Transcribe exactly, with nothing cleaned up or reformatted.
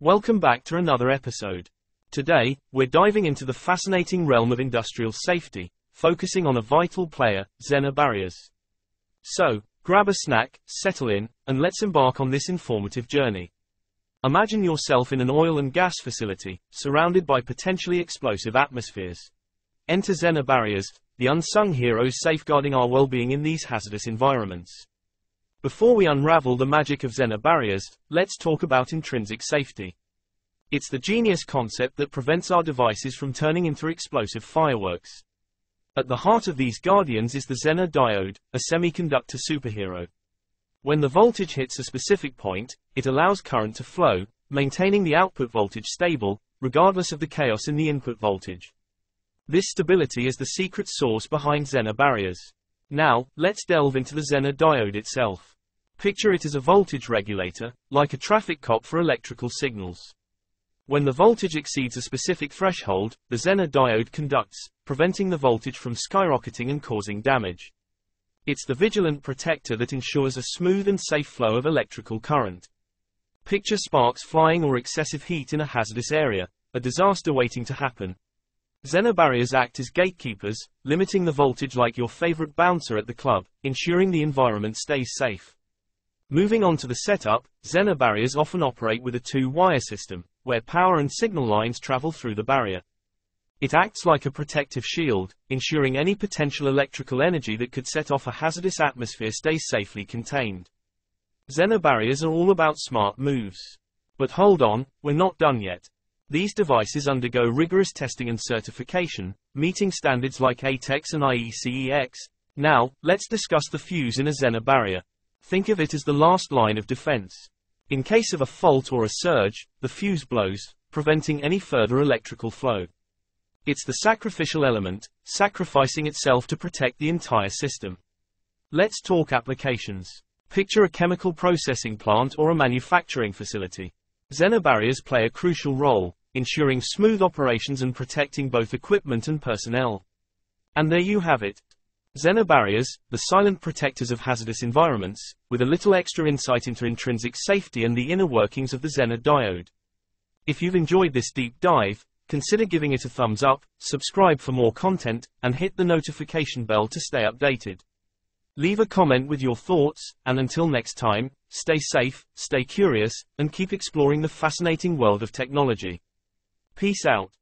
Welcome back to another episode. Today, we're diving into the fascinating realm of industrial safety, focusing on a vital player, Zener barriers. So, grab a snack, settle in, and let's embark on this informative journey. Imagine yourself in an oil and gas facility, surrounded by potentially explosive atmospheres. Enter Zener barriers, the unsung heroes safeguarding our well-being in these hazardous environments. Before we unravel the magic of Zener barriers, let's talk about intrinsic safety. It's the genius concept that prevents our devices from turning into explosive fireworks. At the heart of these guardians is the Zener diode, a semiconductor superhero. When the voltage hits a specific point, it allows current to flow, maintaining the output voltage stable, regardless of the chaos in the input voltage. This stability is the secret sauce behind Zener barriers. Now, let's delve into the Zener diode itself. Picture it as a voltage regulator, like a traffic cop for electrical signals. When the voltage exceeds a specific threshold, the Zener diode conducts, preventing the voltage from skyrocketing and causing damage. It's the vigilant protector that ensures a smooth and safe flow of electrical current. Picture sparks flying or excessive heat in a hazardous area, a disaster waiting to happen. Zener barriers act as gatekeepers, limiting the voltage like your favorite bouncer at the club, ensuring the environment stays safe. Moving on to the setup, Zener barriers often operate with a two-wire system, where power and signal lines travel through the barrier. It acts like a protective shield, ensuring any potential electrical energy that could set off a hazardous atmosphere stays safely contained. Zener barriers are all about smart moves. But hold on, we're not done yet. These devices undergo rigorous testing and certification, meeting standards like ATEX and I E C E X. Now, let's discuss the fuse in a Zener barrier. Think of it as the last line of defense. In case of a fault or a surge, the fuse blows, preventing any further electrical flow. It's the sacrificial element, sacrificing itself to protect the entire system. Let's talk applications. Picture a chemical processing plant or a manufacturing facility. Zener barriers play a crucial role, ensuring smooth operations and protecting both equipment and personnel. And there you have it. Zener barriers, the silent protectors of hazardous environments, with a little extra insight into intrinsic safety and the inner workings of the Zener diode. If you've enjoyed this deep dive, consider giving it a thumbs up, subscribe for more content, and hit the notification bell to stay updated. Leave a comment with your thoughts, and until next time, stay safe, stay curious, and keep exploring the fascinating world of technology. Peace out.